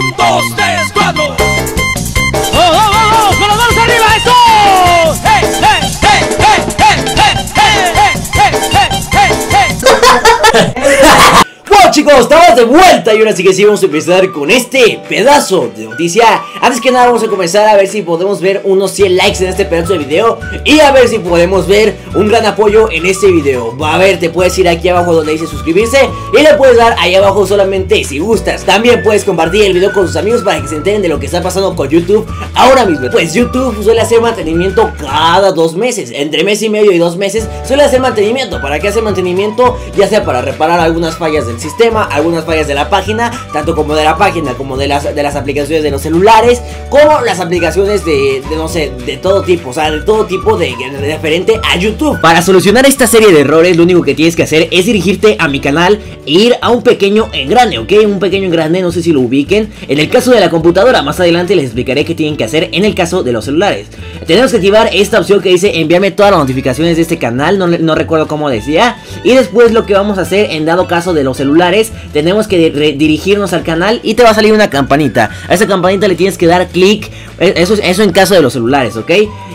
juntos de escuadro. ¡Vamos, vamos, con los manos arriba, eso! ¡Hey, hey, hey, hey, hey, hey, hey, hey, hey, hey! Bueno, chicos, estamos de vuelta y ahora sí que sí vamos a empezar con este pedazo de noticia. Antes que nada vamos a comenzar a ver si podemos ver unos 100 likes en este pedazo de video y a ver si podemos ver un gran apoyo en este video. A ver, te puedes ir aquí abajo donde dice suscribirse y le puedes dar ahí abajo solamente si gustas. También puedes compartir el video con tus amigos para que se enteren de lo que está pasando con YouTube ahora mismo. Pues YouTube suele hacer mantenimiento cada 2 meses, entre 1.5 meses y 2 meses suele hacer mantenimiento. ¿Para qué hace mantenimiento? Ya sea para reparar algunas fallas del sistema, algunas fallas de la página, tanto como de la página como de las aplicaciones de los celulares, como las aplicaciones de no sé, de todo tipo, o sea, de todo tipo de referente a YouTube. Para solucionar esta serie de errores, lo único que tienes que hacer es dirigirte a mi canal e ir a un pequeño engrane, ¿ok? Un pequeño engrane, no sé si lo ubiquen. En el caso de la computadora, más adelante les explicaré qué tienen que hacer en el caso de los celulares. Tenemos que activar esta opción que dice enviarme todas las notificaciones de este canal, no recuerdo cómo decía. Y después lo que vamos a hacer en dado caso de los celulares, tenemos que dirigirnos al canal y te va a salir una campanita. A esa campanita le tienes que dar clic. Eso en caso de los celulares, ¿ok?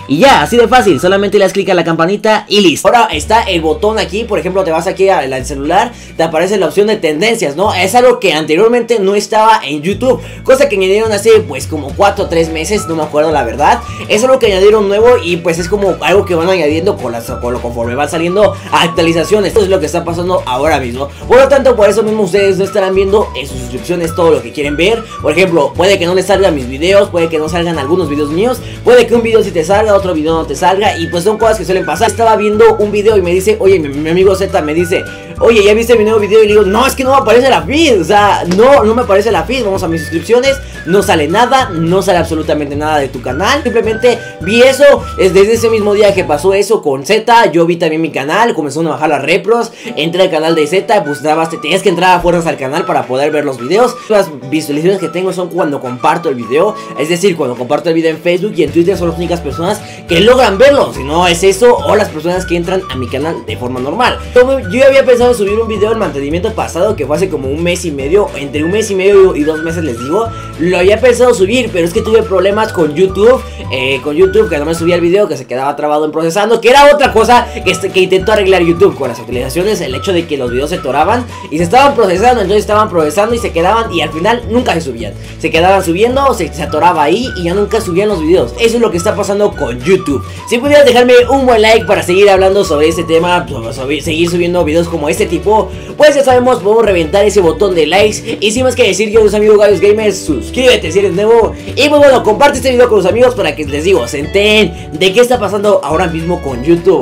Y ya, así de fácil, solamente le das clic a la campanita y listo. Ahora está el botón aquí, por ejemplo, te vas aquí al celular, te aparece la opción de tendencias, ¿no? Es algo que anteriormente no estaba en YouTube, cosa que añadieron hace pues como 4 o 3 meses, no me acuerdo la verdad. Es algo que añadieron nuevo y pues es como algo que van añadiendo conforme van saliendo actualizaciones. Esto es lo que está pasando ahora mismo. Por lo tanto, por eso mismo ustedes no estarán viendo en sus suscripciones todo lo que quieren ver. Por ejemplo, puede que no les salgan mis videos, puede que no salgan algunos videos míos, puede que un video sí te salga, otro video no te salga, y pues son cosas que suelen pasar. Estaba viendo un video y me dice, oye, mi amigo Z me dice, oye, ¿ya viste mi nuevo video? Y le digo, no, es que no me aparece la feed, o sea, no me aparece la feed. Vamos a mis suscripciones, no sale nada, no sale absolutamente nada de tu canal. Simplemente vi eso, es desde ese mismo día que pasó eso con Z, yo vi también mi canal, comenzaron a bajar las repros, entré al canal de Z, pues nada más tienes que entrar a fuerzas al canal para poder ver los videos. Las visualizaciones que tengo son cuando comparto el video, es decir, cuando comparto el video en Facebook y en Twitter son las únicas personas que logran verlo, si no es eso o las personas que entran a mi canal de forma normal. Yo había pensado subir un video en mantenimiento pasado que fue hace como 1 mes y medio, entre 1 mes y medio y 2 meses les digo, lo había pensado subir, pero es que tuve problemas con YouTube, que no me subía el video, que se quedaba trabado en procesando, que era otra cosa que intentó arreglar YouTube con las actualizaciones, el hecho de que los videos se atoraban y se estaban procesando, entonces estaban procesando y se quedaban y al final nunca se subían, se quedaban subiendo, se atoraba ahí y ya nunca subían los videos. Eso es lo que está pasando con YouTube. Si pudieras dejarme un buen like para seguir hablando sobre este tema, sobre seguir subiendo videos como este tipo, pues ya sabemos, podemos reventar ese botón de likes. Y sin más que decir, yo soy amigo Gallos Gamers, suscríbete si eres nuevo y pues bueno, comparte este video con tus amigos para que, les digo, se enteren de qué está pasando ahora mismo con YouTube.